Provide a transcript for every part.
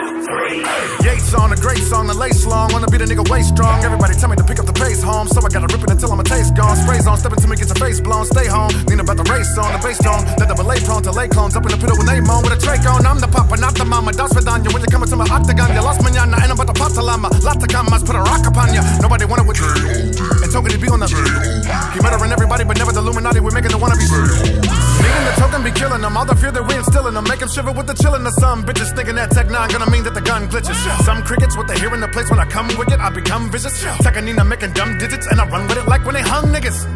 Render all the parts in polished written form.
3. Yates on the grace, on the lace long. Wanna be the nigga way strong. Everybody tell me to pick up the pace, home. So I gotta rip it until I'm a taste gone. Sprays on, step into me, get your face blown. Stay home, lean about the race on the bass tone. Let the belay prone to lay clones. Up in the piddle with a moan with a trach on. I'm the papa, not the mama. Das Vidanya, when you coming to my octagon. You lost manana, and I'm about to pop the llama. Lot of commas, put a rock upon ya. Nobody wanted with and Token, he be on the he murdering everybody, but never the Illuminati. We're making the wannabes. Me and the Token be killing them. All the fear that we instilling them. Make them shiver with the chillin' of some bitches thinking that Tech N9ne gonna mean that the gun glitches. Some crickets, what they hear in the place when I come with it, I become vicious. Tech N9ne making dumb digits, and I run with it like when they hung niggas.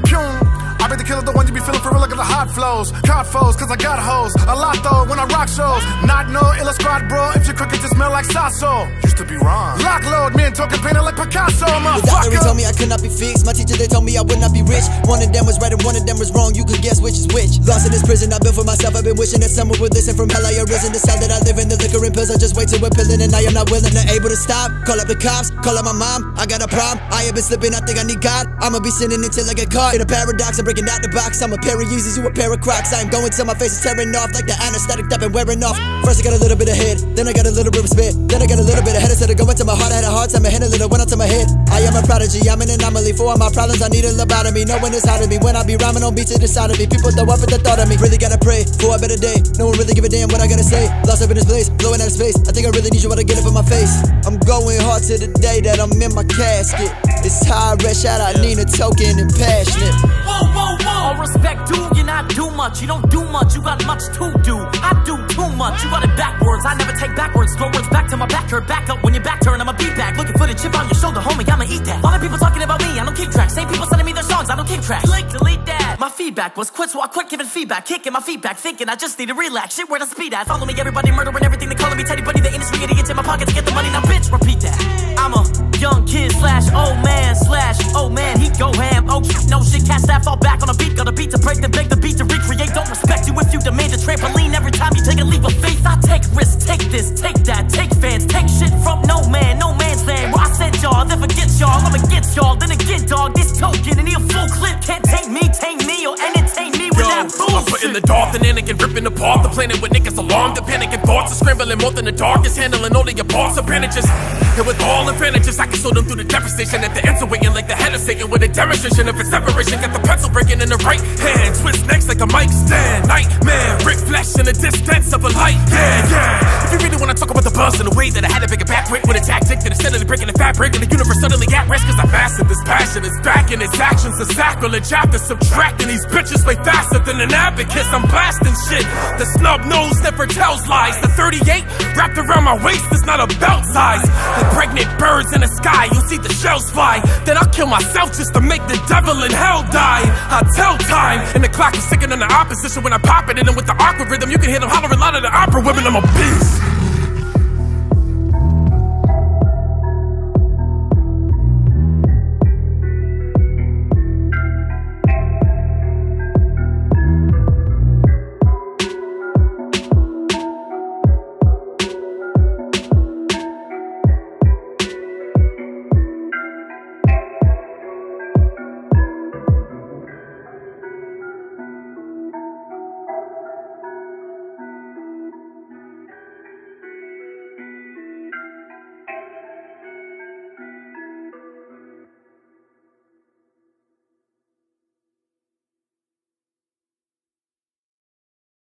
I be the killer, the one you be feeling for real, look at the hot flows. Caught foes, cause I got hoes. A lot though, when I rock shows. Not no, illa squad bro, if your crickets just smell like Sasso. Used to be wrong. Lock load, me and Token painted like Picasso, motherfucker. Without Larry told me I could not be fixed. My teacher, they told me I would not be rich. One of them was right and one of them was wrong, you could guess which is which. Lost in this prison I built for myself, I've been wishing that someone would listen. From hell I arisen, the cell that I live in, the liquor and pills I just wait till we're pillin'. And I am not willing or able to stop. Call up the cops, call up my mom, I got a problem. I have been slipping, I think I need God. I'ma be sinning until I get caught in a paradox. I'm breaking out the box, I'm a pair of Yeezys, you a pair of Crocs. I am going till my face is tearing off like the anesthetic that been wearing off. First I got a little bit of head, then I got a little bit of spit, then I got a little bit of head. Instead of going to my heart, I had a hard time handling it, went out to my head. I am a prodigy, I'm an anomaly. For all my problems, I need a lobotomy. No one is hiding me when I be rhyming on beats, it is out of me. People throw up at the thought of me. Really gotta pray for a better day. No one really give a damn what I gotta say. Lost up in this place, blowing out of space. I think I really need you when I get up in my face. I'm going hard to the day that I'm in my casket. It's high res, shout out Nina, Token, and passionate. Whoa, whoa, whoa. All respect due, you're not do much. You don't do much, you got much to do. I do too much, you got it backwards. I never take backwards, throw words back to my back. Hurt back up when your back turn, I'ma beat back. Looking for the chip on your shoulder, homie, I'ma eat that. A lot of people talking about me, I don't keep track. Same people sending me their songs, I don't keep track. Click, delete that. My feedback was quit, so I quit giving feedback. Kicking my feet back, thinking I just need to relax. Shit, where to speed at? Follow me, everybody murdering everything. They calling me Teddy Bunny, the industry idiots in my pockets. Get the money, now bitch, repeat that. I'm a young kid /old man/ oh man, he go ham. Oh shit, no shit, cast that, fall back on a beat. Got a beat to break, then beg the beat to recreate. Don't respect you if you demand a trampoline every time you take a leap of faith. I take risks, take this, take that, take fans, take shit from no man, no man's land. Where I sent y'all, I'll never get y'all, I'ma get y'all. Then again, dog, this Token, and he a full clip. Can't take me, or entertain me with that bullshit. I'm putting the Darth and Anakin, ripping apart the planet with niggas alarmed. The panicking thoughts are scrambling more than the darkest, handling all of your boss appendages. And with all advantages, I can show them through the devastation. At the answer waiting like the head of Satan with a demonstration of its separation. Got the pencil breaking in the right hand, twist necks like a mic stand. Nightmare, Rick flash in the distance of a light. Yeah, yeah. If you really wanna talk about the buzz and the way that I had to pick a backwick with a tactic that is steadily breaking the fabric, and the universe suddenly at rest, cause I mastered this passion. It's back in its actions, a sacrilege after subtracting. These bitches way faster than an abacus, I'm blasting shit. The snub nose never tells lies. The 38 wrapped around my waist is not a belt size. Like pregnant birds in the sky, you'll see the shells fly. Then I'll kill myself just to make the devil in hell die. I tell time, and the clock is ticking on the opposition when I pop it in them with the awkward rhythm. You can hear them hollering louder than opera women. I'm a beast.